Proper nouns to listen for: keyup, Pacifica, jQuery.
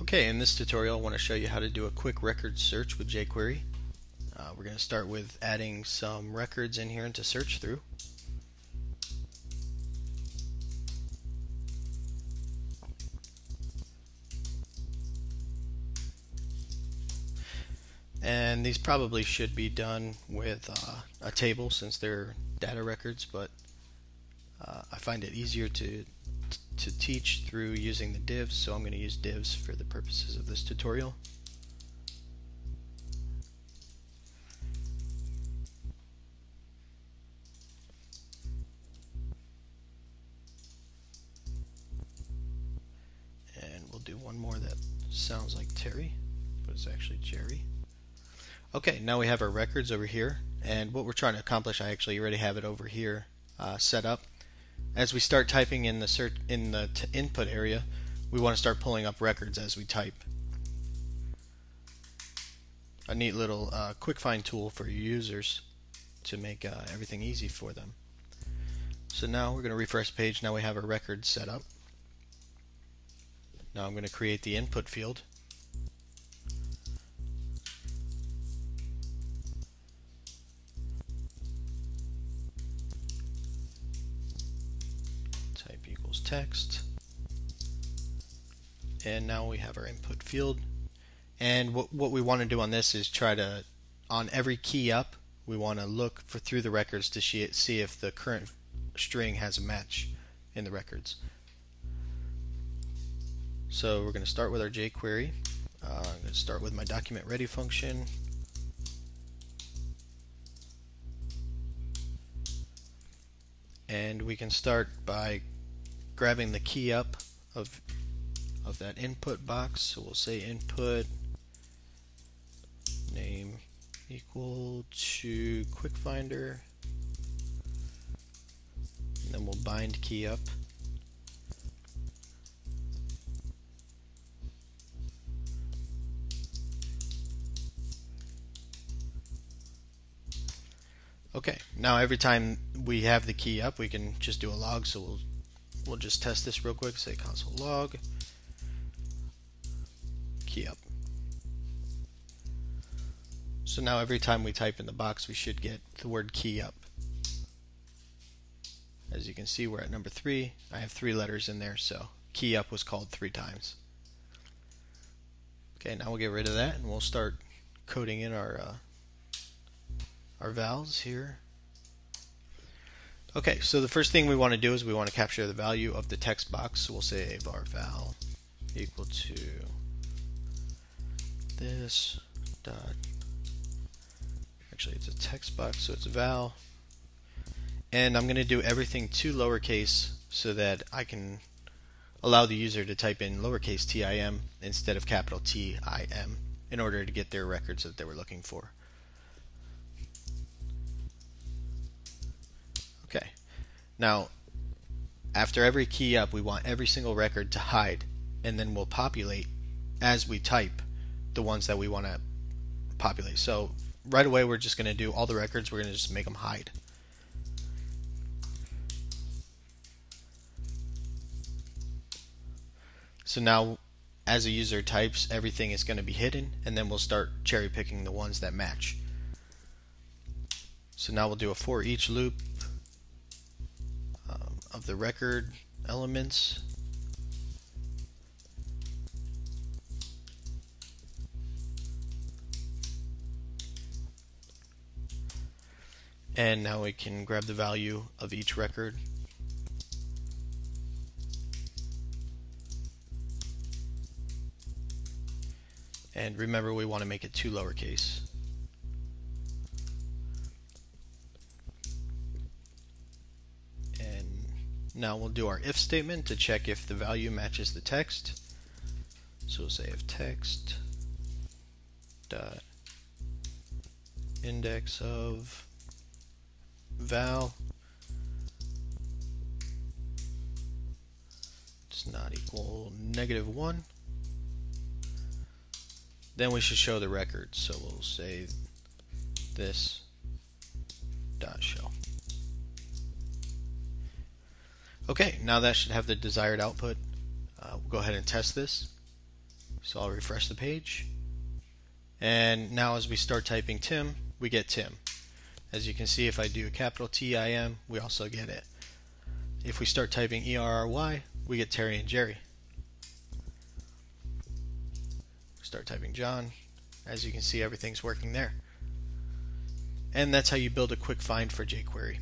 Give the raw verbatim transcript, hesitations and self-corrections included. Okay, in this tutorial I want to show you how to do a quick record search with jQuery. Uh, we're going to start with adding some records in here to search through. And these probably should be done with uh, a table since they're data records, but uh, I find it easier to to teach through using the divs, so I'm going to use divs for the purposes of this tutorial. And we'll do one more that sounds like Terry, but it's actually Jerry. Okay, now we have our records over here, and what we're trying to accomplish, I actually already have it over here uh, set up. As we start typing in the search in the t input area, we want to start pulling up records as we type. A neat little uh, quick find tool for your users to make uh, everything easy for them. So now we're going to refresh the page. Now we have our records set up. Now I'm going to create the input field. Text, and now we have our input field, and what, what we want to do on this is try to, on every key up, we want to look for through the records to see, see if the current string has a match in the records. So we're going to start with our jQuery. uh, I'm going to start with my document ready function, and we can start by grabbing the key up of of that input box. So we'll say input name equal to quick finder, and then we'll bind key up, okay. Now every time we have the key up, we can just do a log, so we'll We'll just test this real quick. Say console log key up. So now every time we type in the box, we should get the word key up. As you can see, we're at number three. I have three letters in there, so key up was called three times. Okay, now we'll get rid of that, and we'll start coding in our uh, our vowels here. Okay, so the first thing we want to do is we want to capture the value of the text box. So we'll say var val equal to this dot. Actually, it's a text box, so it's val. And I'm going to do everything to lowercase so that I can allow the user to type in lowercase tim instead of capital T I M in order to get their records that they were looking for. Okay, now after every key up, we want every single record to hide, and then we'll populate as we type the ones that we want to populate. So right away, we're just going to do all the records, we're going to just make them hide. So now as a user types, everything is going to be hidden, and then we'll start cherry picking the ones that match. So now we'll do a for each loop of the record elements, and now we can grab the value of each record. And remember, we want to make it two lowercase. Now we'll do our if statement to check if the value matches the text. So we'll say if text dot index of val does not equal negative one, then we should show the record. So we'll say this dot show. Okay, now that should have the desired output. Uh, we'll go ahead and test this. So I'll refresh the page. And now as we start typing Tim, we get Tim. As you can see, if I do a capital T I M, we also get it. If we start typing E R R Y, we get Terry and Jerry. Start typing John. As you can see, everything's working there. And that's how you build a quick find for jQuery.